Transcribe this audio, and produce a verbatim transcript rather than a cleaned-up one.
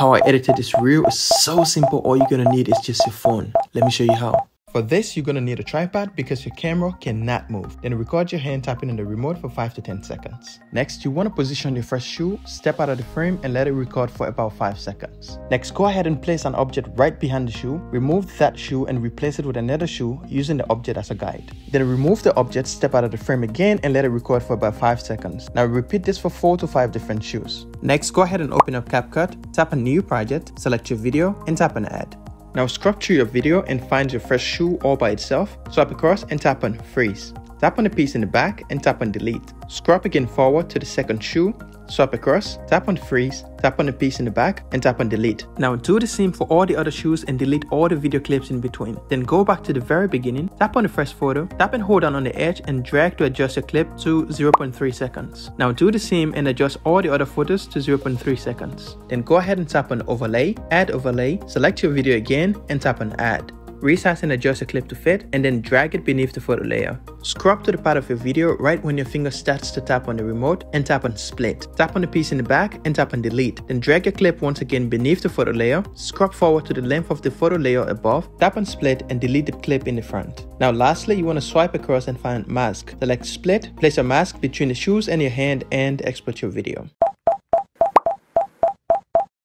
how I edited this reel is so simple. All you're going to need is just your phone. Let me show you how. For this, you're going to need a tripod because your camera cannot move. Then record your hand tapping on the remote for five to ten seconds. Next, you want to position your first shoe, step out of the frame and let it record for about five seconds. Next, go ahead and place an object right behind the shoe, remove that shoe and replace it with another shoe using the object as a guide. Then remove the object, step out of the frame again and let it record for about five seconds. Now repeat this for four to five different shoes. Next, go ahead and open up CapCut, tap on New Project, select your video and tap on Add. Now scrub through your video and find your first shoe all by itself, swap across and tap on Freeze. Tap on the piece in the back and tap on Delete. Scrub again forward to the second shoe, swap across, tap on Freeze, tap on the piece in the back and tap on Delete. Now do the same for all the other shoes and delete all the video clips in between. Then go back to the very beginning, tap on the first photo, tap and hold down on the edge and drag to adjust your clip to zero point three seconds. Now do the same and adjust all the other photos to zero point three seconds. Then go ahead and tap on Overlay, Add Overlay, select your video again and tap on Add. Resize and adjust your clip to fit and then drag it beneath the photo layer. Scrub to the part of your video right when your finger starts to tap on the remote and tap on Split. Tap on the piece in the back and tap on Delete. Then drag your clip once again beneath the photo layer, scrub forward to the length of the photo layer above, tap on Split and delete the clip in the front. Now lastly, you want to swipe across and find Mask. Select Split, place a mask between the shoes and your hand and export your video.